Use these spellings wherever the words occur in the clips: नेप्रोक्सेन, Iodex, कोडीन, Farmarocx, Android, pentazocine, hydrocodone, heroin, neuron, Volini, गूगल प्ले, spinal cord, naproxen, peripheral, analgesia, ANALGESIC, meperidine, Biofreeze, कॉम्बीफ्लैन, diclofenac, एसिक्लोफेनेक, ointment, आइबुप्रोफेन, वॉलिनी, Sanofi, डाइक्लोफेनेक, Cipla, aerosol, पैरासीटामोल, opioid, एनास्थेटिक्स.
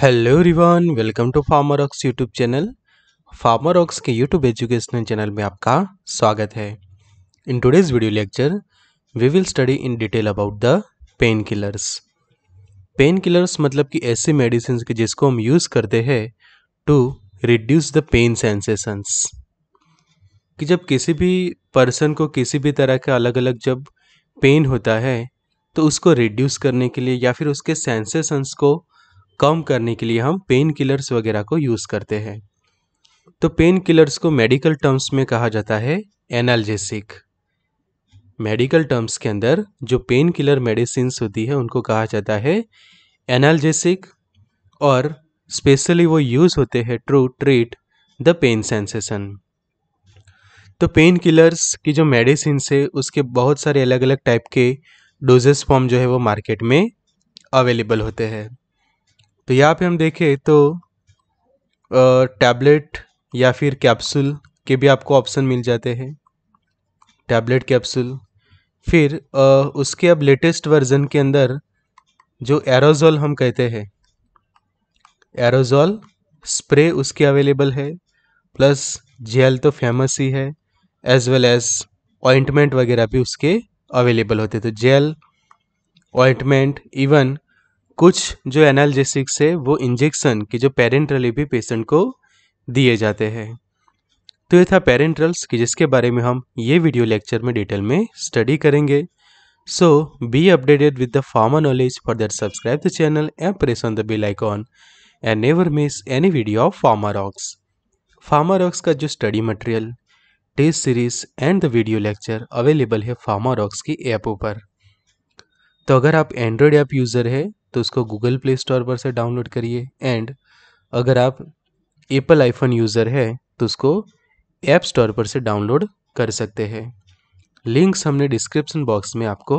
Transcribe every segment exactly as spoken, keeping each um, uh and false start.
Hello everyone, welcome to Pharmarocks YouTube channel. Pharmarocks के YouTube educational channel में आपका स्वागत है। In today's video lecture we will study in detail about the pain killers. Pain killers मतलब कि ऐसे medicine के जिसको हम यूज़ करते हैं to reduce the pain sensations, कि जब किसी भी पर्सन को किसी भी तरह का अलग अलग जब पेन होता है तो उसको रिड्यूस करने के लिए या फिर उसके सेंसेशंस को कम करने के लिए हम पेन किलर्स वगैरह को यूज़ करते हैं। तो पेन किलर्स को मेडिकल टर्म्स में कहा जाता है एनाल्जेसिक। मेडिकल टर्म्स के अंदर जो पेन किलर मेडिसिन्स होती है उनको कहा जाता है एनाल्जेसिक, और स्पेशली वो यूज़ होते हैं to treat the pain sensation. तो पेन किलर्स की जो मेडिसिन्स है उसके बहुत सारे अलग अलग टाइप के डोजेस फॉर्म जो है वो मार्केट में अवेलेबल होते हैं। तो यहाँ पे हम देखें तो टैबलेट या फिर कैप्सूल के भी आपको ऑप्शन मिल जाते हैं, टैबलेट कैप्सूल। फिर आ, उसके अब लेटेस्ट वर्जन के अंदर जो एरोजॉल हम कहते हैं, एरोजॉल स्प्रे उसके अवेलेबल है, प्लस जेल तो फेमस ही है, एज वेल एज ऑइंटमेंट वगैरह भी उसके अवेलेबल होते। तो जेल, ऑइंटमेंट, इवन कुछ जो एनाल्जेसिक्स है वो इंजेक्शन के जो पेरेंट्रली भी पेशेंट को दिए जाते हैं। तो ये था पेरेंट्रल्स कि जिसके बारे में हम ये वीडियो लेक्चर में डिटेल में स्टडी करेंगे। So be updated with the pharma knowledge, further subscribe the channel and press on the bell icon and never miss any video of Pharmarocks. Pharmarocks का जो study material, test series and the video lecture available है Pharmarocks की ऐपों पर। तो अगर आप Android app user है तो उसको गूगल प्ले स्टोर पर से डाउनलोड करिए, एंड अगर आप एप्पल आईफोन यूज़र है तो उसको ऐप स्टोर पर से डाउनलोड कर सकते हैं। लिंक्स हमने डिस्क्रिप्शन बॉक्स में आपको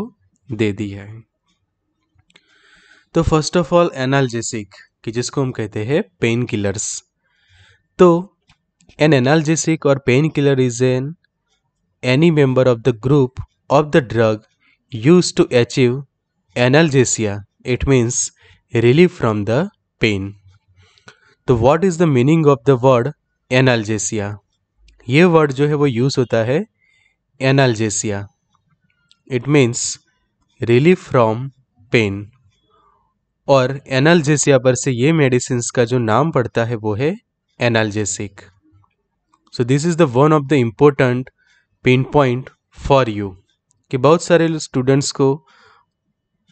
दे दी है। तो फर्स्ट ऑफ ऑल एनाल्जेसिक कि जिसको हम कहते हैं पेन किलर्स। तो एन एनाल्जेसिक और pain killer is an any member of the group of the drug use to achieve analgesia, it means relief from the pain. तो what is the meaning of the word analgesia? ये word जो है वो use होता है analgesia, it means relief from pain। और analgesia पर से ये medicines का जो नाम पड़ता है वो है analgesic। So this is the one of the important pain point for you, कि बहुत सारे students को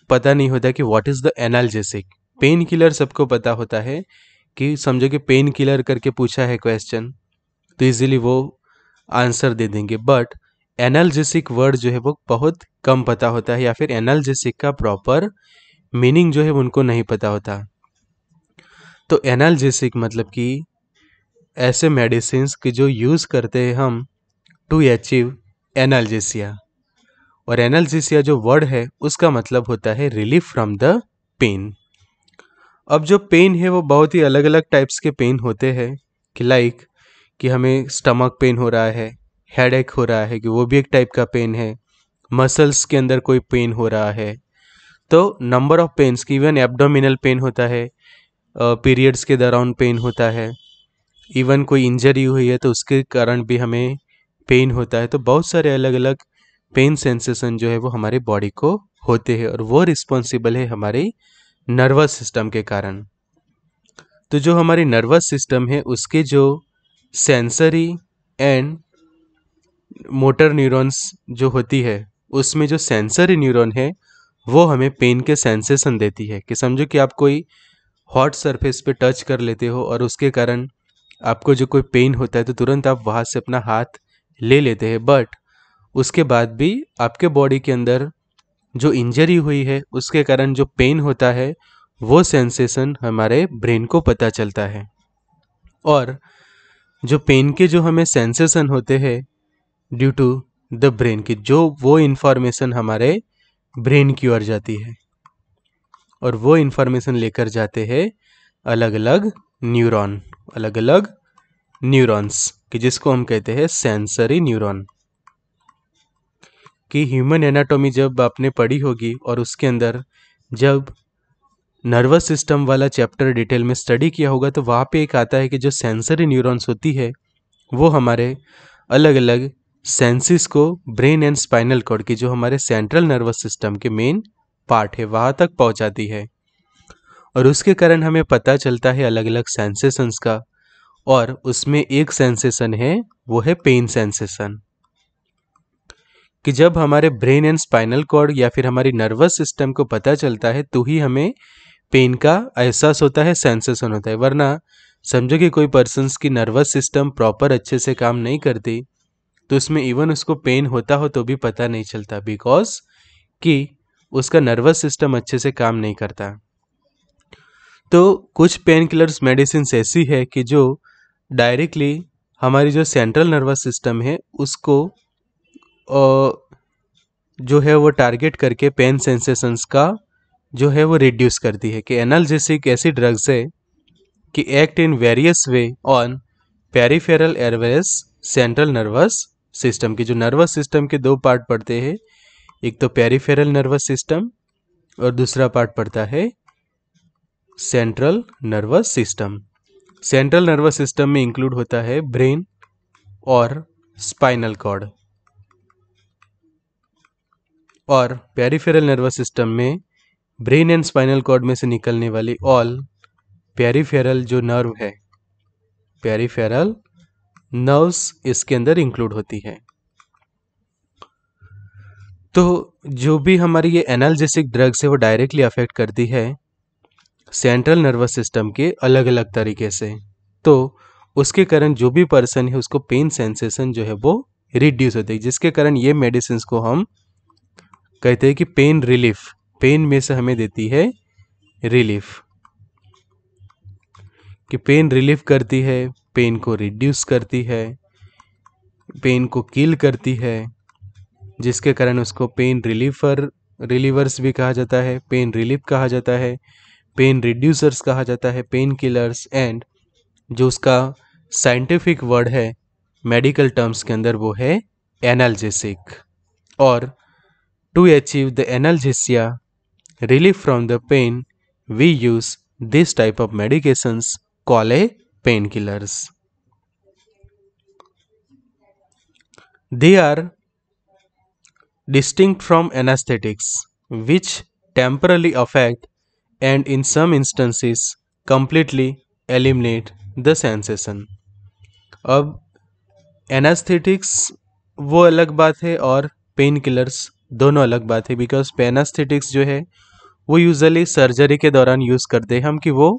पता नहीं होता कि what is the analgesic. Pain killer सबको पता होता है कि समझो कि पेन किलर करके पूछा है क्वेश्चन तो इजीली वो आंसर दे देंगे, बट एनाल्जेसिक वर्ड जो है वो बहुत कम पता होता है, या फिर एनाल्जेसिक का प्रॉपर मीनिंग जो है उनको नहीं पता होता। तो एनाल्जेसिक मतलब कि ऐसे मेडिसिन्स की जो यूज़ करते हैं हम टू अचीव एनाल्जेसिया। और एनाल्जेसिया जो वर्ड है उसका मतलब होता है रिलीफ फ्रॉम द पेन। अब जो पेन है वो बहुत ही अलग अलग टाइप्स के पेन होते हैं, कि लाइक कि हमें स्टमक पेन हो रहा है, हेडेक हो रहा है, कि वो भी एक टाइप का पेन है, मसल्स के अंदर कोई पेन हो रहा है। तो नंबर ऑफ पेन्स की इवन एब्डोमिनल पेन होता है, पीरियड्स के दौरान पेन होता है, इवन कोई इंजरी हुई है तो उसके कारण भी हमें पेन होता है। तो बहुत सारे अलग अलग पेन सेंसेशन जो है वो हमारे बॉडी को होते हैं, और वो रिस्पॉन्सिबल है हमारे नर्वस सिस्टम के कारण। तो जो हमारे नर्वस सिस्टम है उसके जो सेंसरी एंड मोटर न्यूरॉन्स जो होती है, उसमें जो सेंसरी न्यूरॉन है वो हमें पेन के सेंसेशन देती है। कि समझो कि आप कोई हॉट सरफेस पे टच कर लेते हो और उसके कारण आपको जो कोई पेन होता है तो तुरंत आप वहाँ से अपना हाथ ले लेते हैं, बट उसके बाद भी आपके बॉडी के अंदर जो इंजरी हुई है उसके कारण जो पेन होता है वो सेंसेशन हमारे ब्रेन को पता चलता है। और जो पेन के जो हमें सेंसेशन होते हैं ड्यू टू द ब्रेन की, जो वो इन्फॉर्मेशन हमारे ब्रेन की ओर जाती है और वो इन्फॉर्मेशन लेकर जाते हैं अलग अलग न्यूरॉन, अलग अलग न्यूरॉन्स कि जिसको हम कहते हैं सेंसरी न्यूरॉन। कि ह्यूमन एनाटॉमी जब आपने पढ़ी होगी और उसके अंदर जब नर्वस सिस्टम वाला चैप्टर डिटेल में स्टडी किया होगा तो वहाँ पे एक आता है कि जो सेंसरी न्यूरॉन्स होती है वो हमारे अलग अलग सेंसेस को ब्रेन एंड स्पाइनल कॉर्ड की जो हमारे सेंट्रल नर्वस सिस्टम के मेन पार्ट है वहाँ तक पहुँचाती है और उसके कारण हमें पता चलता है अलग अलग सेंसेशंस का। और उसमें एक सेंसेशन है वो है पेन सेंसेशन कि जब हमारे ब्रेन एंड स्पाइनल कॉर्ड या फिर हमारी नर्वस सिस्टम को पता चलता है तो ही हमें पेन का एहसास होता है, सेंसेशन होता है। वरना समझो कि कोई पर्सन्स की नर्वस सिस्टम प्रॉपर अच्छे से काम नहीं करती तो उसमें इवन उसको पेन होता हो तो भी पता नहीं चलता बिकॉज कि उसका नर्वस सिस्टम अच्छे से काम नहीं करता। तो कुछ पेन किलर्स मेडिसिन ऐसी है कि जो डायरेक्टली हमारी जो सेंट्रल नर्वस सिस्टम है उसको जो है वो टारगेट करके पेन सेंसेशंस का जो है वो रिड्यूस करती है। कि एनाल्जेसिक ऐसी ड्रग्स है कि act in various way on peripheral airways central nervous system की जो नर्वस सिस्टम के दो पार्ट पड़ते हैं, एक तो पेरिफेरल नर्वस सिस्टम और दूसरा पार्ट पड़ता है central nervous system. Central nervous system में इंक्लूड होता है ब्रेन और स्पाइनल कॉर्ड और पेरिफेरल नर्वस सिस्टम में ब्रेन एंड स्पाइनल कॉर्ड में से निकलने वाली ऑल पेरिफेरल जो नर्व है पेरिफेरल नर्व्स इसके अंदर इंक्लूड होती है। तो जो भी हमारी ये एनाल्जेसिक ड्रग्स है वो डायरेक्टली अफेक्ट करती है सेंट्रल नर्वस सिस्टम के अलग अलग तरीके से। तो उसके कारण जो भी पर्सन है उसको पेन सेंसेशन जो है वो रिड्यूस होती है जिसके कारण ये मेडिसिन को हम कहते हैं कि पेन रिलीफ, पेन में से हमें देती है रिलीफ कि पेन रिलीफ करती है, पेन को रिड्यूस करती है, पेन को किल करती है जिसके कारण उसको पेन रिलीफर रिलीवर्स भी कहा जाता है, पेन रिलीफ कहा जाता है, पेन रिड्यूसर्स कहा जाता है, पेन किलर्स एंड जो उसका साइंटिफिक वर्ड है मेडिकल टर्म्स के अंदर वो है एनाल्जेसिक। और to achieve the analgesia relief from the pain we use this type of medications call a pain killers. They are distinct from anesthetics which temporarily affect and in some instances completely eliminate the sensation। अब anesthetics वो अलग बात है और pain killers दोनों अलग बात है बिकॉज anesthetics जो है वो यूजली सर्जरी के दौरान यूज़ करते हैं हम कि वो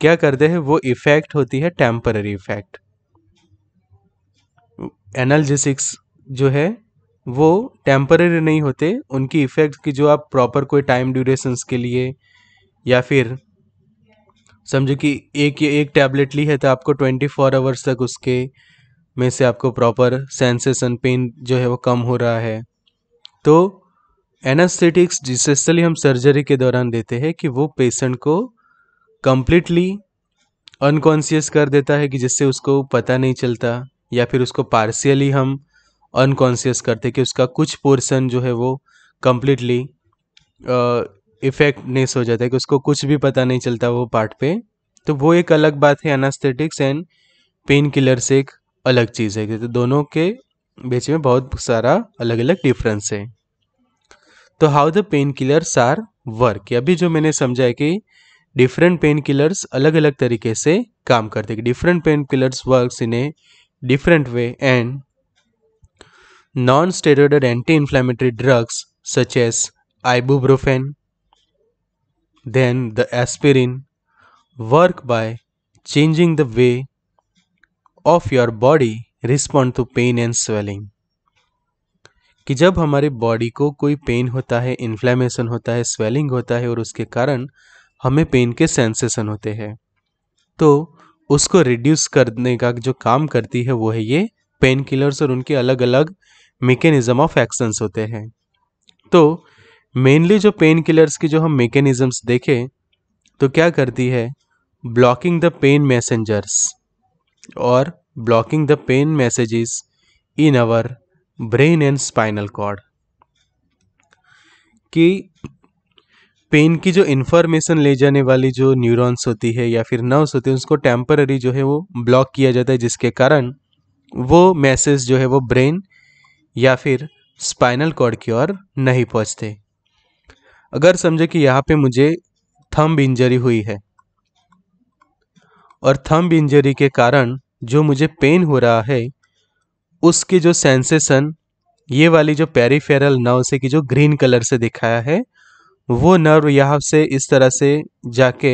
क्या करते हैं वो इफ़ेक्ट होती है टेम्पररी इफ़ेक्ट। एनाल्जेसिक्स जो है वो टेम्परेरी नहीं होते, उनकी इफ़ेक्ट की जो आप प्रॉपर कोई टाइम ड्यूरेशंस के लिए या फिर समझो कि एक ये एक टैबलेट ली है तो आपको ट्वेंटी फोर आवर्स तक उसके में से आपको प्रॉपर सेंसेशन पेन जो है वो कम हो रहा है। तो एनास्थेटिक्स जिससे हम सर्जरी के दौरान देते हैं कि वो पेशेंट को कम्प्लीटली अनकॉन्शियस कर देता है कि जिससे उसको पता नहीं चलता या फिर उसको पार्शियली हम अनकॉन्शियस करते कि उसका कुछ पोर्शन जो है वो कम्प्लीटली इफेक्टनेस हो जाता है कि उसको कुछ भी पता नहीं चलता वो पार्ट पे। तो वो एक अलग बात है, एनास्थेटिक्स एंड पेन किलर्स एक अलग चीज़ है। तो दोनों के बीच में बहुत सारा अलग अलग डिफरेंस है। तो how the pain killers are work, अभी जो मैंने समझा है कि डिफरेंट पेन किलर्स अलग अलग तरीके से काम करते हैं, different pain killers works in a different way and non-steroidal anti-inflammatory drugs such as ibuprofen, then the aspirin, work by changing the way of your body respond to pain and swelling। कि जब हमारे body को कोई pen होता है, inflammation होता है, swelling होता है और उसके कारण हमें पेन के सेंसेशन होते हैं तो उसको रिड्यूस करने का जो काम करती है वो है ये पेन किलर्स और उनके अलग अलग मेकेनिज़म ऑफ एक्शंस होते हैं। तो मेनली जो पेन किलर्स की जो हम मेकेनिज़म्स देखें तो क्या करती है ब्लॉकिंग द पेन मैसेंजर्स और blocking the pain messages in our brain and spinal cord कि पेन की जो इन्फॉर्मेशन ले जाने वाली जो न्यूरॉन्स होती है या फिर नर्व्स होती है उसको टेम्पररी जो है वो ब्लॉक किया जाता है, जिसके कारण वो मैसेज जो है वो ब्रेन या फिर स्पाइनल कॉर्ड की ओर नहीं पहुंचते। अगर समझे कि यहाँ पे मुझे थंब इंजरी हुई है और थंब इंजरी के कारण जो मुझे पेन हो रहा है उसकी जो सेंसेशन ये वाली जो पेरिफेरल नर्व से कि जो ग्रीन कलर से दिखाया है वो नर्व यहाँ से इस तरह से जाके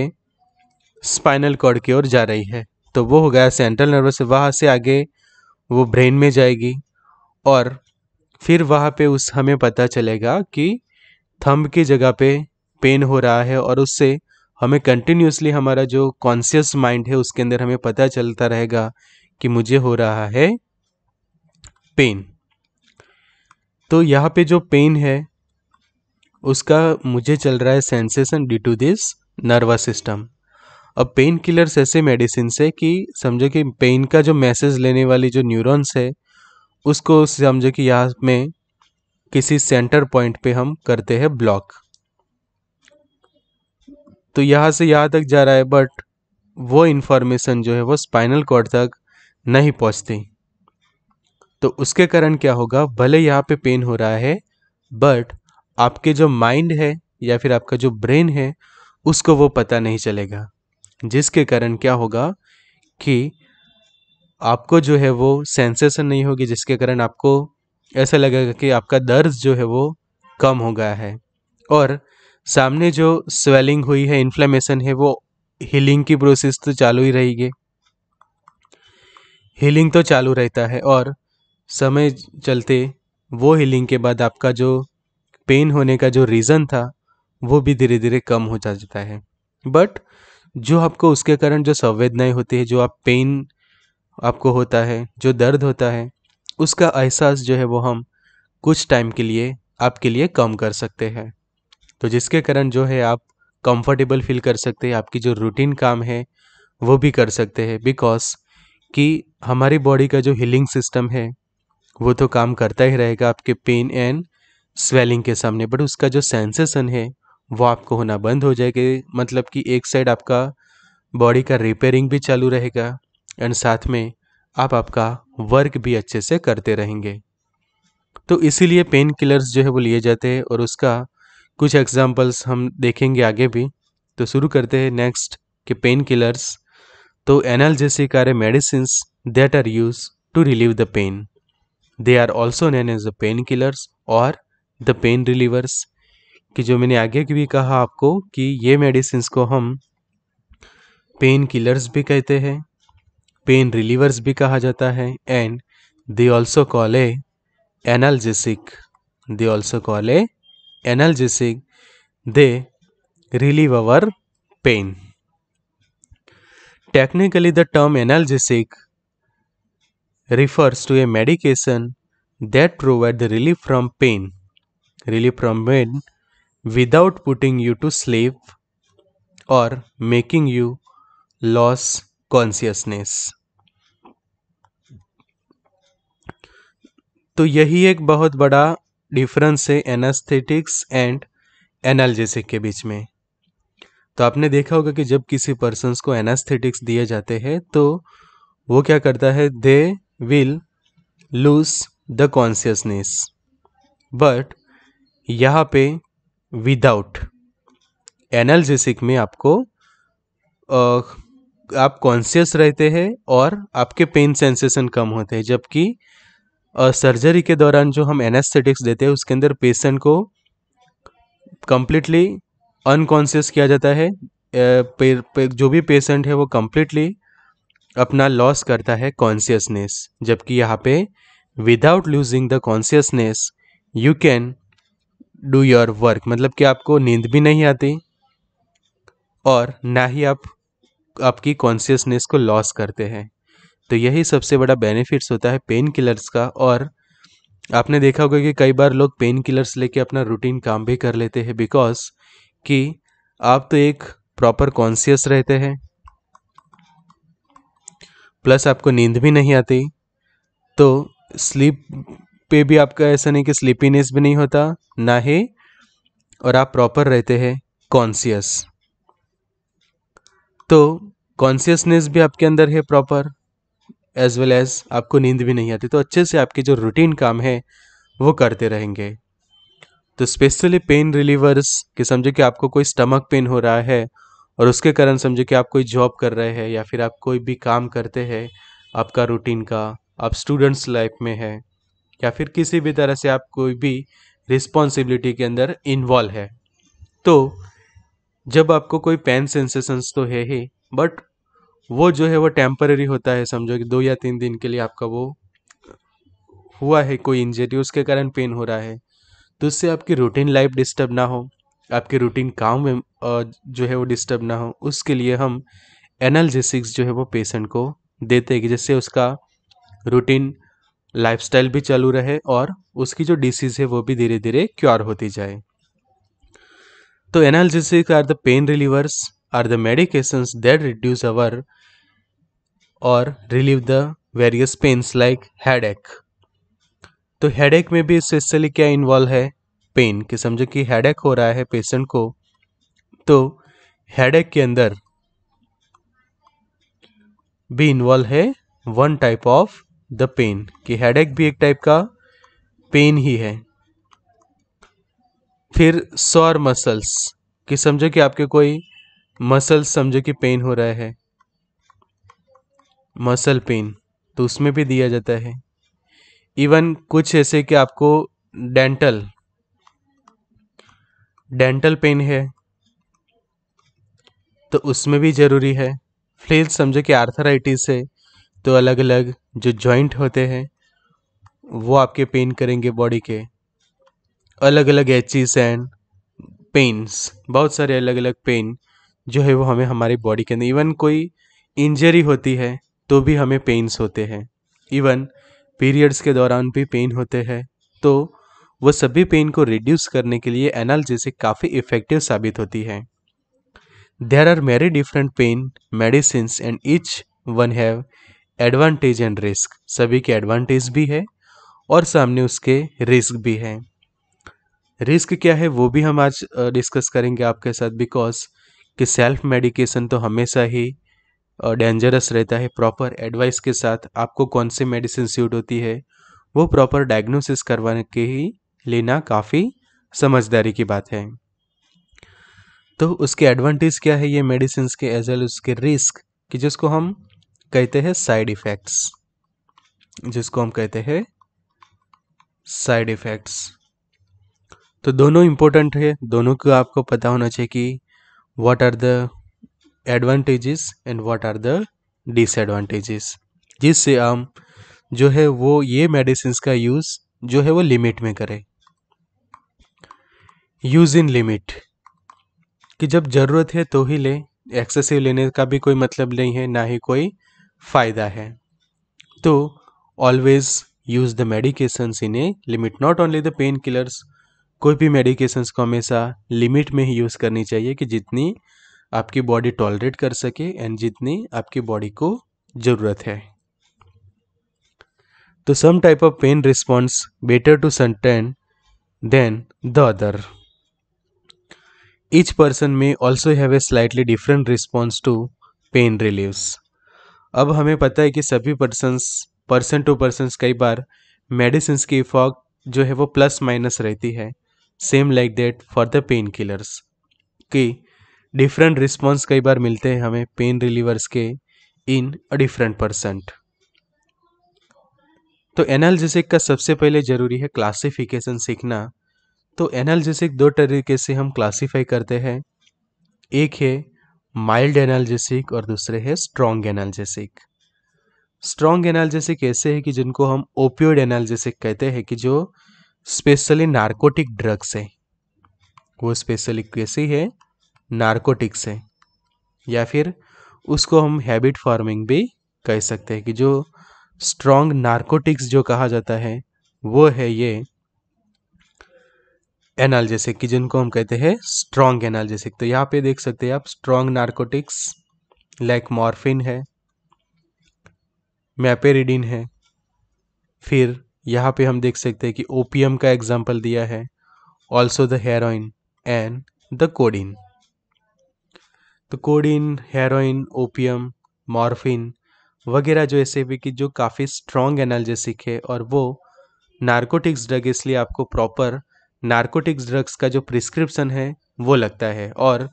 स्पाइनल कॉर्ड की ओर जा रही है, तो वो हो गया सेंट्रल नर्वस, वहाँ से आगे वो ब्रेन में जाएगी और फिर वहाँ पे उस हमें पता चलेगा कि थंब की जगह पे पेन हो रहा है और उससे हमें कंटिन्यूसली हमारा जो कॉन्शियस माइंड है उसके अंदर हमें पता चलता रहेगा कि मुझे हो रहा है पेन। तो यहाँ पे जो पेन है उसका मुझे चल रहा है sensation due to this nervous system. अब पेन किलर्स ऐसे मेडिसिन से कि समझो कि पेन का जो मैसेज लेने वाली जो न्यूरॉन्स है उसको समझो कि यहाँ में किसी सेंटर पॉइंट पे हम करते हैं ब्लॉक, तो यहाँ से यहाँ तक जा रहा है बट वो इन्फॉर्मेशन जो है वो स्पाइनल कॉर्ड तक नहीं पहुँचती। तो उसके कारण क्या होगा, भले यहाँ पे पेन हो रहा है बट आपके जो माइंड है या फिर आपका जो ब्रेन है उसको वो पता नहीं चलेगा, जिसके कारण क्या होगा कि आपको जो है वो सेंसेशन नहीं होगी, जिसके कारण आपको ऐसा लगेगा कि आपका दर्द जो है वो कम हो गया है और सामने जो स्वेलिंग हुई है, इन्फ्लेमेशन है, वो हीलिंग की प्रोसेस तो चालू ही रहेगी, हीलिंग तो चालू रहता है और समय चलते वो हीलिंग के बाद आपका जो पेन होने का जो रीज़न था वो भी धीरे धीरे कम हो जाता है। बट जो आपको उसके कारण जो संवेदनाएं होती है, जो आप पेन आपको होता है, जो दर्द होता है, उसका एहसास जो है वो हम कुछ टाइम के लिए आपके लिए कम कर सकते हैं, तो जिसके कारण जो है आप कंफर्टेबल फील कर सकते हैं, आपकी जो रूटीन काम है वो भी कर सकते हैं, बिकॉज कि हमारी बॉडी का जो हीलिंग सिस्टम है वो तो काम करता ही रहेगा आपके पेन एंड स्वेलिंग के सामने, बट उसका जो सेंसेशन है वो आपको होना बंद हो जाएगा, मतलब कि एक साइड आपका बॉडी का रिपेयरिंग भी चालू रहेगा एंड साथ में आप आपका वर्क भी अच्छे से करते रहेंगे। तो इसीलिए पेन किलर्स जो है वो लिए जाते हैं और उसका कुछ एग्जांपल्स हम देखेंगे आगे भी। तो शुरू करते हैं नेक्स्ट के पेन किलर्स। तो analgesic are a medicines that are use to relieve the pain, they are also known as the pain killers और द पेन रिलीवर्स, कि जो मैंने आगे भी कहा आपको कि ये मेडिसिन्स को हम पेन किलर्स भी कहते हैं, पेन रिलीवर्स भी कहा जाता है and they also call a analgesic, they also call a analgesic, they relieve our pain. Technically the term analgesic refers to a medication that provide the relief from pain, relief from pain without putting you to sleep or making you lose consciousness। तो यही एक बहुत बड़ा difference है एनास्थेटिक्स and analgesic के बीच में। तो आपने देखा होगा कि जब किसी पर्सन्स को एनास्थेटिक्स दिए जाते हैं तो वो क्या करता है, दे will lose the consciousness, but यहाँ पे without analgesic में आपको आ, आप कॉन्शियस रहते हैं और आपके पेन सेंसेशन कम होते हैं, जबकि सर्जरी के दौरान जो हम एनेस्थेटिक्स देते हैं उसके अंदर पेशेंट को कम्प्लीटली अनकॉन्शियस किया जाता है, पे, पे, जो भी पेशेंट है वो कम्प्लीटली अपना लॉस करता है कॉन्शियसनेस, जबकि यहाँ पे without losing the consciousness you can do your work, मतलब कि आपको नींद भी नहीं आती और ना ही आप आपकी कॉन्शियसनेस को लॉस करते हैं। तो यही सबसे बड़ा बेनिफिट्स होता है पेन किलर्स का। और आपने देखा होगा कि कई बार लोग पेन किलर्स लेके अपना रूटीन काम भी कर लेते हैं, बिकॉज कि आप तो एक प्रॉपर कॉन्शियस रहते हैं प्लस आपको नींद भी नहीं आती, तो स्लीप पे भी आपका ऐसा नहीं कि स्लीपीनेस भी नहीं होता ना ही, और आप प्रॉपर रहते हैं कॉन्शियस, तो कॉन्शियसनेस भी आपके अंदर है प्रॉपर, एज वेल एज आपको नींद भी नहीं आती, तो अच्छे से आपके जो रूटीन काम है वो करते रहेंगे। तो स्पेशली पेन रिलीवर्स कि समझो कि आपको कोई स्टमक पेन हो रहा है और उसके कारण समझो कि आप कोई जॉब कर रहे हैं या फिर आप कोई भी काम करते हैं आपका रूटीन का, आप स्टूडेंट्स लाइफ में है या फिर किसी भी तरह से आप कोई भी रिस्पॉन्सिबिलिटी के अंदर इन्वॉल्व है, तो जब आपको कोई पेन सेंसेशंस तो है ही, बट वो जो है वो टेम्पररी होता है, समझो कि दो या तीन दिन के लिए आपका वो हुआ है कोई इंजरी, उसके कारण पेन हो रहा है, तो उससे आपकी रूटीन लाइफ डिस्टर्ब ना हो, आपके रूटीन काम में जो है वो डिस्टर्ब ना हो, उसके लिए हम एनाल्जेसिक्स जो है वो पेशेंट को देते हैं कि जिससे उसका रूटीन लाइफस्टाइल भी चालू रहे और उसकी जो डिसीज़ है वो भी धीरे धीरे क्योर होती जाए। तो analgesics are the pain relievers are the medications that reduce our or relieve the various pains like headache। तो headache में भी स्पेशली क्या involve है, pain, कि समझो कि headache हो रहा है patient को, तो headache के अंदर भी involve है one type of the pain, कि headache भी एक type का pain ही है। फिर sore muscles, कि समझो कि आपके कोई मसल्स समझो कि पेन हो रहा है, मसल पेन, तो उसमें भी दिया जाता है। इवन कुछ ऐसे कि आपको डेंटल डेंटल पेन है तो उसमें भी ज़रूरी है। फिर समझो कि आर्थराइटिस है, तो अलग अलग जो जॉइंट होते हैं वो आपके पेन करेंगे, बॉडी के अलग अलग एचेस एंड पेन्स, बहुत सारे अलग अलग पेन जो है वो हमें हमारी बॉडी के अंदर, इवन कोई इंजरी होती है तो भी हमें पेन्स होते हैं, इवन पीरियड्स के दौरान भी पेन होते हैं, तो वो सभी पेन को रिड्यूस करने के लिए एनाल्जेसिक काफ़ी इफ़ेक्टिव साबित होती है। There are many different pain medicines and each one have advantage and risk, सभी के एडवांटेज भी है और सामने उसके रिस्क भी है। रिस्क क्या है वो भी हम आज डिस्कस करेंगे आपके साथ, बिकॉज कि सेल्फ मेडिकेशन तो हमेशा ही डेंजरस रहता है। प्रॉपर एडवाइस के साथ आपको कौन सी मेडिसिन सूट होती है वो प्रॉपर डायग्नोसिस करवाने के ही लेना काफ़ी समझदारी की बात है। तो उसके एडवांटेज क्या है ये मेडिसिन के, एज वेल उसके रिस्क कि जिसको हम कहते हैं साइड इफ़ेक्ट्स, जिसको हम कहते हैं साइड इफ़ेक्ट्स। तो दोनों इम्पोर्टेंट है, दोनों को आपको पता होना चाहिए कि what are the advantages and what are the disadvantages, जिससे हम जो है वो ये medicines का यूज़ जो है वो लिमिट में करें, यूज़ इन लिमिट, कि जब ज़रूरत है तो ही लें, एक्सेसिव लेने का भी कोई मतलब नहीं है, ना ही कोई फ़ायदा है। तो always use the medications in a limit, not only the pain killers, कोई भी मेडिकेशंस को हमेशा लिमिट में ही यूज़ करनी चाहिए कि जितनी आपकी बॉडी टॉलरेट कर सके एंड जितनी आपकी बॉडी को ज़रूरत है। तो some type of pain response better to sustain then the other, each person may also have a slightly different response to pain relieves. अब हमें पता है कि सभी पर्सनस पर्सन टू पर्सन कई बार मेडिसिन की इफॉक जो है वो प्लस माइनस रहती है, same like that for the pain killers, कि डिफरेंट रिस्पॉन्स कई बार मिलते हैं हमें पेन रिलीवर्स के इन अ डिफरेंट परसेंट। तो एनाल्जेसिक का सबसे पहले ज़रूरी है क्लासिफिकेशन सीखना। तो एनाल्जेसिक दो तरीके से हम क्लासीफाई करते हैं, एक है माइल्ड एनाल्जेसिक और दूसरे है स्ट्रॉन्ग एनाल्जेसिक। स्ट्रॉन्ग एनाल्जेसिक ऐसे है कि जिनको हम ओपियोड एनाल्जेसिक कहते हैं, कि जो स्पेशली नार्कोटिक ड्रग्स है, वो स्पेशली कैसी है, नार्कोटिक्स है, या फिर उसको हम हैबिट फॉर्मिंग भी कह सकते हैं, कि जो स्ट्रॉन्ग नार्कोटिक्स जो कहा जाता है वो है ये एनाल्जेसिक, कि जिनको हम कहते हैं स्ट्रॉन्ग एनाल्जेसिक। तो यहाँ पे देख सकते हैं आप स्ट्रॉन्ग नार्कोटिक्स लाइक मॉर्फिन है, मेपेरिडीन है, फिर यहाँ पे हम देख सकते हैं कि ओपियम का एग्जाम्पल दिया है, also the heroin and the कोडीन। तो कोडीन, हेरोइन, ओपियम, मॉर्फिन वगैरह जो ऐसे भी कि जो काफ़ी स्ट्रॉन्ग एनाल्जेसिक है और वो नार्कोटिक्स ड्रग, इसलिए आपको प्रॉपर नार्कोटिक्स ड्रग्स का जो प्रिस्क्रिप्शन है वो लगता है और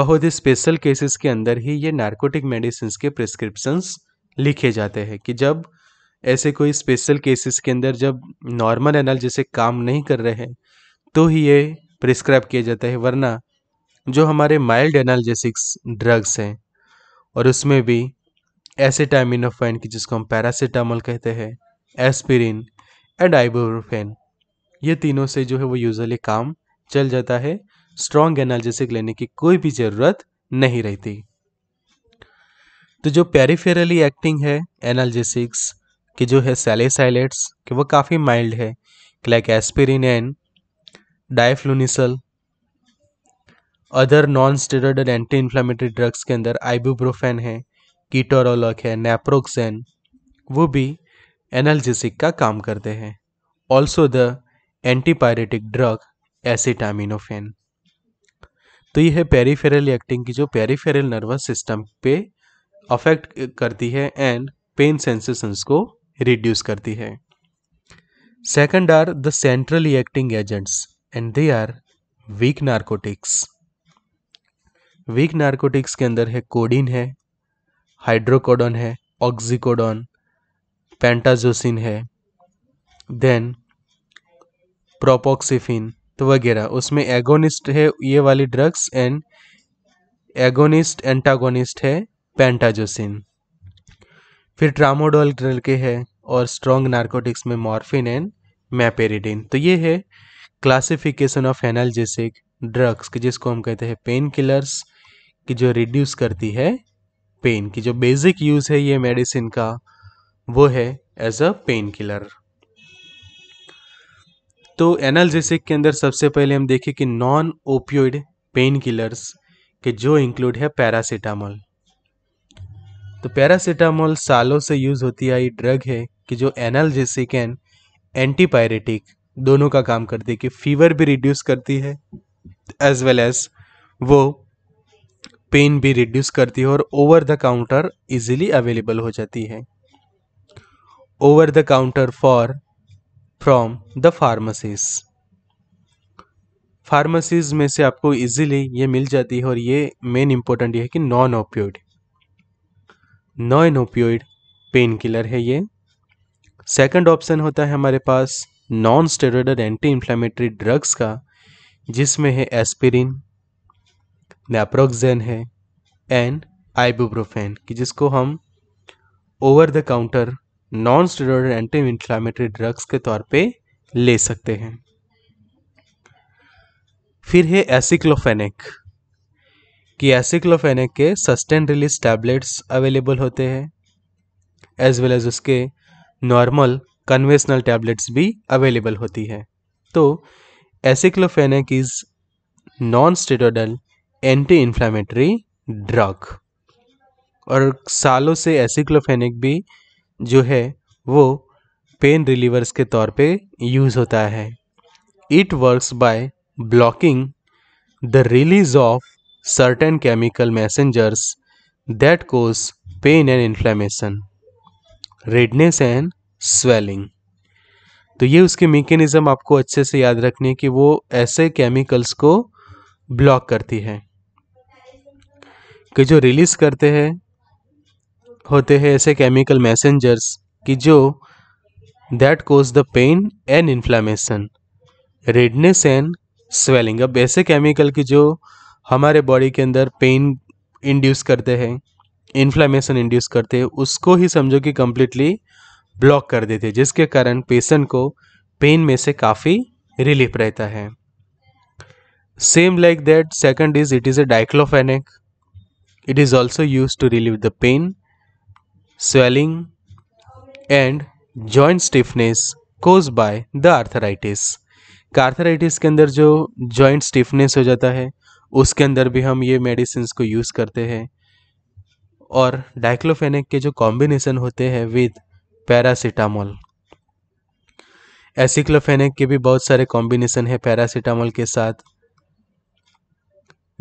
बहुत ही स्पेशल केसेस के अंदर ही ये नार्कोटिक मेडिसिन्स के प्रिस्क्रिप्शंस लिखे जाते हैं कि जब ऐसे कोई स्पेशल केसेस के अंदर जब नॉर्मल एनाल्जेसिक काम नहीं कर रहे हैं तो ही ये प्रिस्क्राइब किया जाता है। वरना जो हमारे माइल्ड एनाल्जेसिक्स ड्रग्स हैं और उसमें भी एसेटामिनोफेन की जिसको हम पैरासीटामोल कहते हैं, एस्पिरिन एंड आइबुप्रोफेन, ये तीनों से जो है वो यूजुअली काम चल जाता है, स्ट्रॉन्ग एनाल्जेसिक लेने की कोई भी ज़रूरत नहीं रहती। तो जो पेरिफेरली एक्टिंग है एनाल्जेसिक्स कि जो है सैलिसाइलेट्स कि वो काफ़ी माइल्ड है, like aspirin and diflunisal. Other non steroidal anti inflammatory drugs के अंदर आइबुप्रोफेन है, कीटोरोलॉक है, नेप्रोक्सेन, वो भी एनाल्जेसिक का काम करते हैं। Also the antipyretic drug acetaminophen. तो ये है पेरीफेरल एक्टिंग की जो पेरीफेरल नर्वस सिस्टम पे अफेक्ट करती है एंड पेन सेंसेशंस को रिड्यूस करती है। Second are the centrally acting agents and they are weak narcotics. Weak narcotics के अंदर है कोडीन है, हाइड्रोकोडोन है, ऑक्सीकोडोन, पेंटाजोसिन है, देन प्रोपोक्सिफिन तो वगैरह। उसमें एगोनिस्ट है ये वाली ड्रग्स एंड एगोनिस्ट एंटागोनिस्ट है पेंटाजोसिन। फिर ट्रामोडोल के है और स्ट्रॉन्ग नार्कोटिक्स में मॉर्फिन एंड मेपेरिडिन। तो ये है क्लासिफिकेशन ऑफ एनाल्जेसिक ड्रग्स कि जिसको हम कहते हैं पेन किलर्स कि जो रिड्यूस करती है पेन की। जो बेसिक यूज़ है ये मेडिसिन का वो है एज अ पेन किलर। तो एनाल्जेसिक के अंदर सबसे पहले हम देखें कि नॉन ओपियोइड पेन किलर्स के जो इंक्लूड है पैरासीटामोल। तो पैरासीटामोल सालों से यूज़ होती आई ड्रग है कि जो एनाल्जेसिक एंड एंटीपायरेटिक दोनों का काम करती है कि फीवर भी रिड्यूस करती है एज वेल एज वो पेन भी रिड्यूस करती है और over the counter easily available हो जाती है। Over the counter for from the pharmacies. Pharmacies में से आपको इजीली ये मिल जाती है और ये मेन इंपॉर्टेंट ये है कि non opioid non opioid pain killer है ये। सेकंड ऑप्शन होता है हमारे पास non steroidal anti inflammatory drugs का, जिसमें है एस्पिरिन, नेप्रोक्सेन है एंड आइबुप्रोफेन कि जिसको हम over the counter non steroidal anti inflammatory drugs के तौर पे ले सकते हैं। फिर है एसिक्लोफेनेक कि एसिक्लोफेनेक के सस्टेन रिलीज टैबलेट्स अवेलेबल होते हैं एज वेल एज उसके नॉर्मल कन्वेंशनल टैबलेट्स भी अवेलेबल होती है। तो एसिक्लोफेनेक is non steroidal anti inflammatory drug और सालों से एसिक्लोफेनेक भी जो है वो पेन रिलीवर्स के तौर पे यूज़ होता है। It works by blocking the release of certain chemical messengers that cause pain and inflammation, redness and swelling. तो ये उसकी मैकेनिज़्म आपको अच्छे से याद रखनी है कि वो ऐसे केमिकल्स को ब्लॉक करती है कि जो रिलीज़ करते हैं होते हैं ऐसे केमिकल मैसेंजर्स कि जो that cause the pain and inflammation, redness and swelling. अब ऐसे केमिकल की जो हमारे बॉडी के अंदर पेन इंड्यूस करते हैं, इन्फ्लामेशन इंड्यूस करते हैं, उसको ही समझो कि कम्प्लीटली ब्लॉक कर देते हैं, जिसके कारण पेशेंट को पेन में से काफ़ी रिलीफ रहता है। Same like that second is it is a डाइक्लोफेनेक। It is also use to relieve the pain, swelling and joint stiffness caused by the arthritis। Arthritis के अंदर जो joint stiffness हो जाता है उसके अंदर भी हम ये medicines को use करते हैं। और डाइक्लोफेनेक के जो combination होते हैं with paracetamol, एसिक्लोफेनेक के भी बहुत सारे combination है paracetamol के साथ।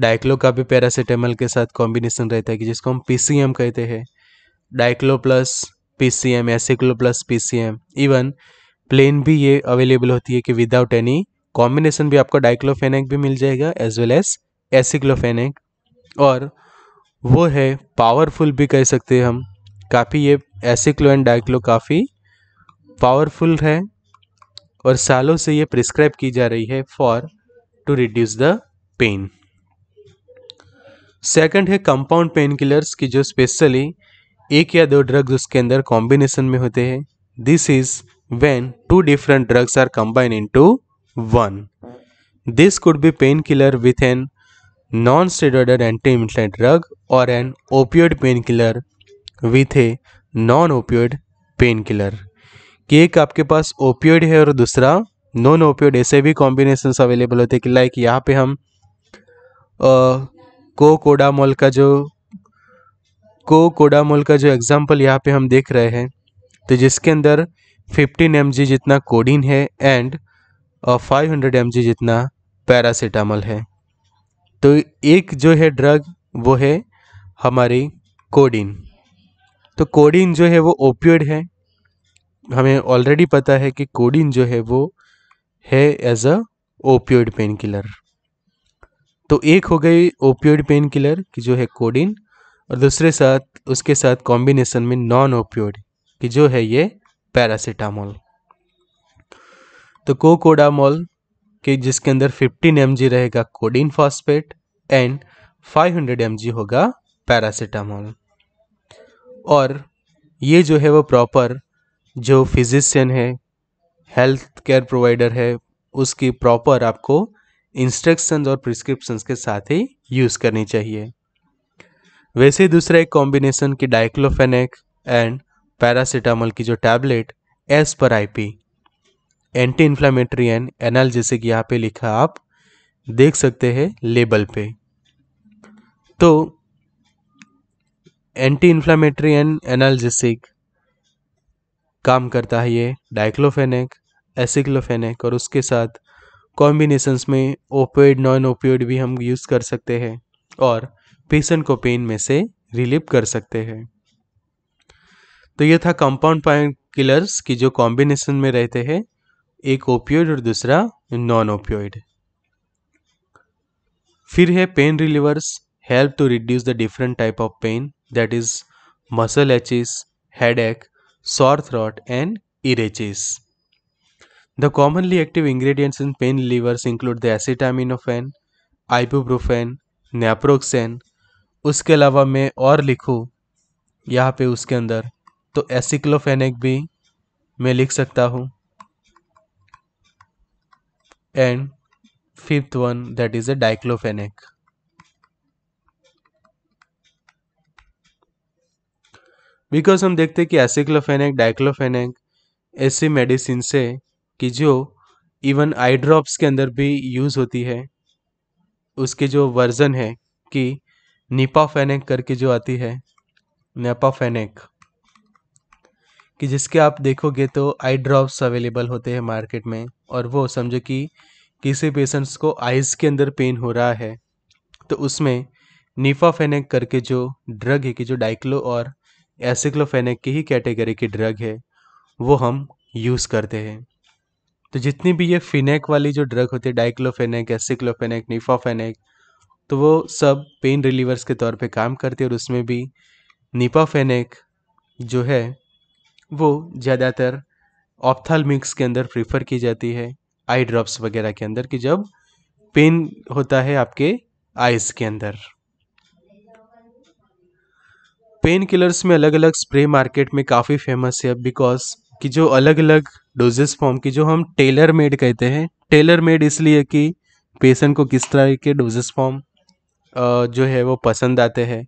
डाइक्लो का भी पैरासीटामोल के साथ कॉम्बिनेशन रहता है कि जिसको हम पीसीएम कहते हैं, diclo plus PCM, aceclo plus PCM, even plain भी ये अवेलेबल होती है कि विदाउट एनी कॉम्बिनेशन भी आपको डाइक्लोफेनेक भी मिल जाएगा एज वेल एज एसिक्लोफेनेक। और वो है पावरफुल भी कह सकते हैं हम, काफ़ी ये एसिक्लो एंड डाइक्लो काफ़ी पावरफुल है और सालों से ये प्रिस्क्राइब की जा रही है for to reduce the pain. Second है कंपाउंड पेन किलर्स की जो स्पेशली एक या दो ड्रग्स उसके अंदर कॉम्बिनेशन में होते हैं। This is when two different drugs are combined into one. This could be pain killer with an non steroidal anti inflammatory drug और an opioid pain killer with a non opioid pain killer. कि एक आपके पास opioid है और दूसरा non opioid, ऐसे भी combinations available होते हैं कि लाइक यहाँ पे हम कोकोडामोल का जो कोकोडामोल का जो एग्जांपल यहाँ पे हम देख रहे हैं, तो जिसके अंदर पंद्रह एम जी जितना कोडीन है एंड पाँच सौ एम जी जितना पैरासीटामोल है। तो एक जो है ड्रग वो है हमारी कोडीन। तो कोडीन जो है वो ओपियोइड है, हमें ऑलरेडी पता है कि कोडीन जो है वो है as a opioid pain killer. तो एक हो गई ओपियोइड पेन किलर की जो है कोडीन और दूसरे साथ उसके साथ कॉम्बिनेशन में नॉन ओपियोइड की जो है ये पैरासीटामोल। तो कोकोडामोल के जिसके अंदर पंद्रह एम जी रहेगा कोडीन फॉस्फेट एंड पाँच सौ एम जी होगा पैरासीटामोल। और ये जो है वो प्रॉपर जो फिजिशियन है, हेल्थ केयर प्रोवाइडर है, उसकी प्रॉपर आपको इंस्ट्रक्शंस और प्रिस्क्रिप्शंस के साथ ही यूज़ करनी चाहिए। वैसे दूसरा एक कॉम्बिनेशन की डाइक्लोफेनेक एंड पैरासीटामोल की जो tablet as per IP anti inflammatory and analgesic यहाँ पे लिखा आप देख सकते हैं लेबल पे। तो एंटी इन्फ्लामेटरी एंड एनाल्जेसिक काम करता है ये डाइक्लोफेनेक, एसिक्लोफेनेक और उसके साथ कॉम्बिनेशंस में ओपियोइड, नॉन ओपियोइड भी हम यूज़ कर सकते हैं और पेशेंट को पेन में से रिलीव कर सकते हैं। तो ये था कंपाउंड पेन किलर्स की जो कॉम्बिनेशन में रहते हैं, एक ओपियोइड और दूसरा नॉन ओपियोइड। फिर है pain relievers, help to reduce the different type of pain that is muscle aches, headache, sore throat and earaches. The commonly active ingredients in pain relievers include the acetaminophen, ibuprofen, naproxen. उसके अलावा मैं और लिखूँ यहाँ पे उसके अंदर तो aceclofenac भी मैं लिख सकता हूँ and fifth one that is a diclofenac. Because हम देखते हैं कि एसिक्लोफेनेक, डाइक्लोफेनेक ऐसी मेडिसिन से कि जो इवन आई ड्रॉप्स के अंदर भी यूज़ होती है, उसके जो वर्जन है कि नेपाफेनेक करके जो आती है, नेपाफेनेक कि जिसके आप देखोगे तो आई ड्रॉप्स अवेलेबल होते हैं मार्केट में और वो समझो कि किसी पेशेंट्स को आइज़ के अंदर पेन हो रहा है तो उसमें नेपाफेनेक करके जो ड्रग है कि जो डाइक्लो और एसिक्लोफेनेक की ही कैटेगरी की ड्रग है वो हम यूज़ करते हैं। तो जितनी भी ये फिनेक वाली जो ड्रग होती है डाइक्लोफेनेक, एसिक्लोफेनेक, नेपाफेनेक, तो वो सब पेन रिलीवर्स के तौर पे काम करते हैं और उसमें भी नेपाफेनेक जो है वो ज़्यादातर ऑप्थाल्मिक्स के अंदर प्रीफर की जाती है, आई ड्रॉप्स वगैरह के अंदर कि जब पेन होता है आपके आइज़ के अंदर। पेन किलर्स में अलग अलग स्प्रे मार्केट में काफ़ी फेमस है बिकॉज कि जो अलग अलग डोजेस फॉर्म की जो हम टेलर मेड कहते हैं, टेलर मेड इसलिए कि पेशेंट को किस तरह के डोजेस फॉर्म जो है वो पसंद आते हैं,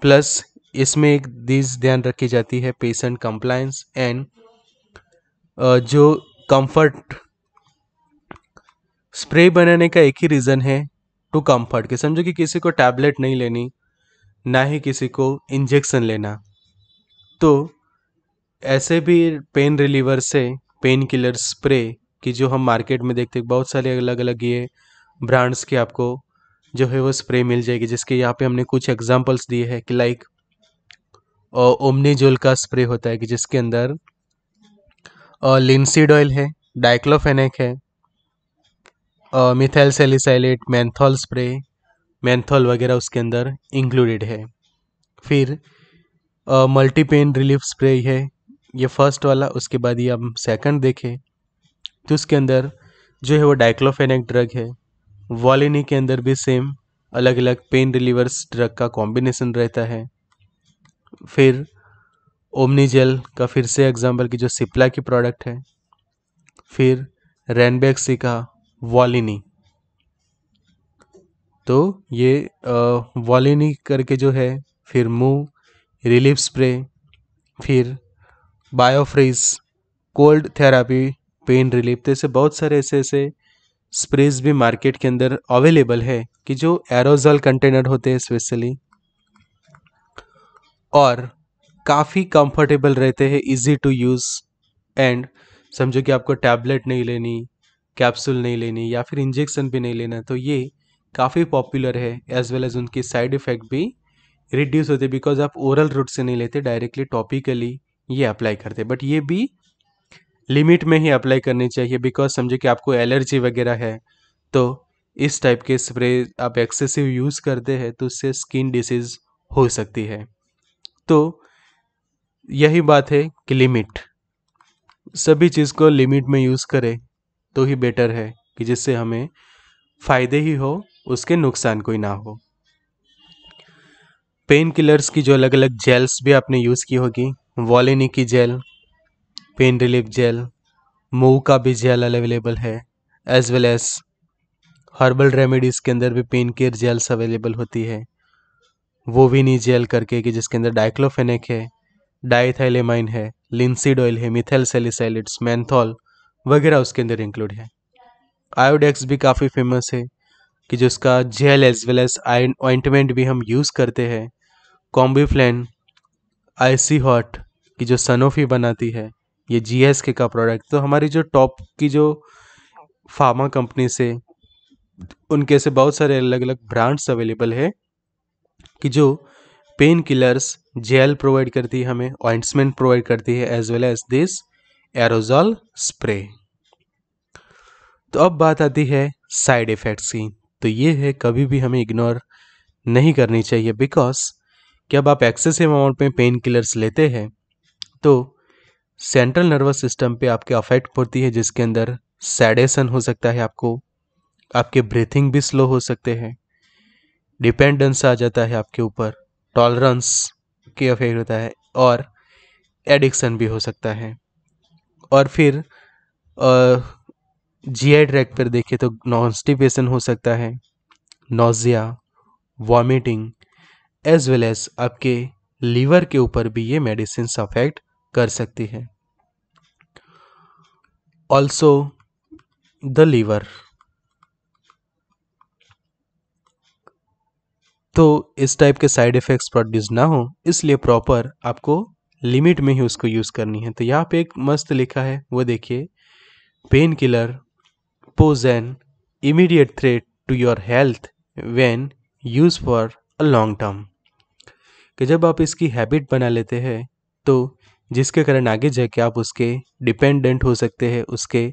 प्लस इसमें एक चीज़ ध्यान रखी जाती है पेशेंट कंप्लायंस एंड जो कंफर्ट। स्प्रे बनाने का एक ही रीज़न है टू कंफर्ट के समझो कि किसी को टैबलेट नहीं लेनी, ना ही किसी को इंजेक्शन लेना। तो ऐसे भी पेन रिलीवर से पेन किलर स्प्रे की जो हम मार्केट में देखते हैं बहुत सारे अलग अलग ये ब्रांड्स के आपको जो है वो स्प्रे मिल जाएगी, जिसके यहाँ पे हमने कुछ एग्जांपल्स दिए हैं कि लाइक ओमनीजोल का स्प्रे होता है कि जिसके अंदर लिनसीड ऑयल है, डाइक्लोफेनेक है, methyl salicylate, menthol spray, menthol वगैरह उसके अंदर इंक्लूडेड है। फिर मल्टी पेन रिलीफ स्प्रे है, ये फर्स्ट वाला। उसके बाद ये हम सेकंड देखें तो उसके अंदर जो है वो डाइक्लोफेनेक ड्रग है। वॉलिनी के अंदर भी सेम अलग अलग पेन रिलीवर्स ड्रग का कॉम्बिनेशन रहता है। फिर ओमनी जेल का फिर से एग्जांपल की जो सिप्ला की प्रोडक्ट है। फिर रैनबैक्सी का वॉलिनी, तो ये वॉलिनी करके जो है, फिर मूव रिलीफ स्प्रे, फिर Biofreeze cold therapy pain relief. तो ऐसे बहुत सारे ऐसे ऐसे स्प्रेज भी मार्केट के अंदर अवेलेबल है कि जो एरोजल कंटेनर होते हैं स्पेशली, और काफ़ी कंफर्टेबल रहते हैं, इजी टू यूज़। एंड समझो कि आपको टैबलेट नहीं लेनी, कैप्सूल नहीं लेनी या फिर इंजेक्शन भी नहीं लेना, तो ये काफ़ी पॉपुलर है। एज वेल एज उनकी साइड इफ़ेक्ट भी रिड्यूस होते बिकॉज आप ओरल रूट से नहीं लेते, डायरेक्टली टॉपिकली ये अप्लाई करते। बट ये भी लिमिट में ही अप्लाई करनी चाहिए, बिकॉज समझो कि आपको एलर्जी वगैरह है तो इस टाइप के स्प्रे आप एक्सेसिव यूज़ करते हैं तो उससे स्किन डिसीज़ हो सकती है। तो यही बात है कि लिमिट, सभी चीज़ को लिमिट में यूज़ करें तो ही बेटर है कि जिससे हमें फ़ायदे ही हो, उसके नुकसान कोई ना हो। पेन किलर्स की जो अलग अलग जेल्स भी आपने यूज़ की होगी, वॉलिनी की gel, pain relief gel, Moov का भी जेल अवेलेबल है, as well as herbal remedies के अंदर भी पेन केयर जेल्स अवेलेबल होती है। वोविनी जेल करके कि जिसके अंदर डाइक्लोफेनेक है, डाइथाइलेमाइन है, लिनसीड ऑयल है, मिथाइल सैलिसाइलेट्स, मेंथॉल वगैरह उसके अंदर इंक्लूड है। आयोडेक्स भी काफ़ी फेमस है कि जिसका gel as well as ion ointment भी हम यूज़ करते हैं। कॉम्बीफ्लैन, आईसी हॉट की जो सनोफी बनाती है, ये जीएसके का प्रोडक्ट। तो हमारी जो टॉप की जो फार्मा कंपनी से उनके से बहुत सारे अलग अलग ब्रांड्स अवेलेबल है कि जो पेन किलर्स जेल प्रोवाइड करती है हमें, ऑइंटमेंट प्रोवाइड करती है, as well as this aerosol spray. तो अब बात आती है साइड इफ़ेक्ट्स की। तो ये है कभी भी हमें इग्नोर नहीं करनी चाहिए, बिकॉज कि अब आप एक्सेसिव अमाउंट में पेन किलर्स लेते हैं तो सेंट्रल नर्वस सिस्टम पे आपके अफेक्ट पड़ती है, जिसके अंदर सैडेशन हो सकता है, आपको आपके ब्रीथिंग भी स्लो हो सकते हैं, डिपेंडेंस आ जाता है आपके ऊपर, टॉलरेंस के अफेक्ट होता है और एडिक्शन भी हो सकता है। और फिर जीआई ट्रैक्ट पर देखें तो कॉन्स्टिपेशन हो सकता है, nausea, vomiting, as well as आपके लीवर के ऊपर भी ये मेडिसिन अफेक्ट कर सकती है। ऑल्सो द लीवर, तो इस टाइप के साइड इफेक्ट्स प्रोड्यूस ना हो, इसलिए प्रॉपर आपको लिमिट में ही उसको यूज़ करनी है। तो यहाँ पे एक मस्त लिखा है, वो देखिए, pain killer pose an immediate threat to your health when use for a long term, कि जब आप इसकी हैबिट बना लेते हैं तो जिसके कारण आगे जाके आप उसके डिपेंडेंट हो सकते हैं, उसके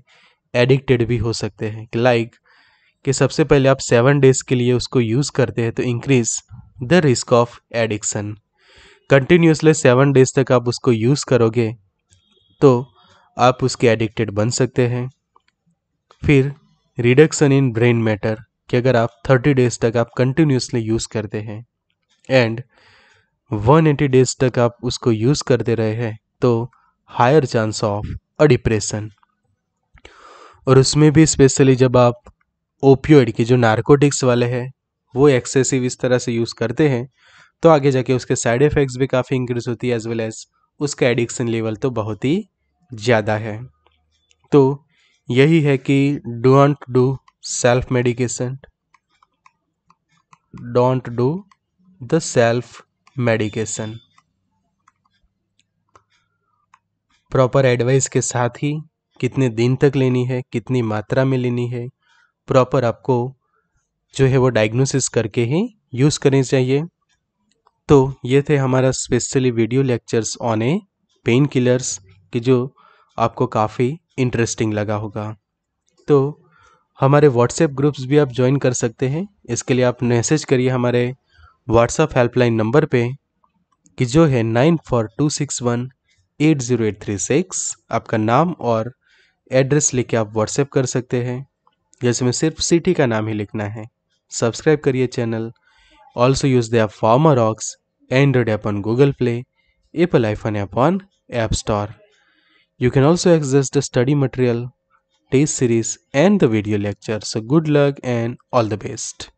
एडिक्टेड भी हो सकते हैं। लाइक कि सबसे पहले आप सेवन डेज के लिए उसको यूज़ करते हैं तो increase the risk of addiction. Continuously seven days तक आप उसको यूज़ करोगे तो आप उसके एडिक्टेड बन सकते हैं। फिर रिडक्शन इन ब्रेन मैटर, कि अगर आप थर्टी डेज तक आप कंटिन्यूसली यूज़ करते हैं एंड वन एटी डेज तक आप उसको यूज़ करते रहे हैं तो higher chance of a depression. और उसमें भी स्पेशली जब आप ओपियोइड के जो नार्कोटिक्स वाले हैं वो एक्सेसिव इस तरह से यूज़ करते हैं तो आगे जाके उसके साइड इफ़ेक्ट्स भी काफ़ी इंक्रीज होती है, एज वेल एज उसका एडिक्शन लेवल तो बहुत ही ज़्यादा है। तो यही है कि don't do self medication, don't do the self medication, proper advice के साथ ही कितने दिन तक लेनी है, कितनी मात्रा में लेनी है, प्रॉपर आपको जो है वो डायग्नोसिस करके ही यूज़ करनी चाहिए। तो ये थे हमारा specially video lectures on a pain killers कि जो आपको काफ़ी इंटरेस्टिंग लगा होगा। तो हमारे व्हाट्सएप ग्रुप्स भी आप ज्वाइन कर सकते हैं, इसके लिए आप मैसेज करिए हमारे व्हाट्सएप हेल्पलाइन नंबर पे कि जो है nine four two six one eight zero eight three six. आपका नाम और एड्रेस लेके आप व्हाट्सएप कर सकते हैं, जैसे में सिर्फ सिटी का नाम ही लिखना है। सब्सक्राइब करिए channel. Also use the app Pharmarox, Android app on गूगल प्ले, Apple iPhone app on App Store. You can also access the study material, test series and the video lecture. So good luck and all the best.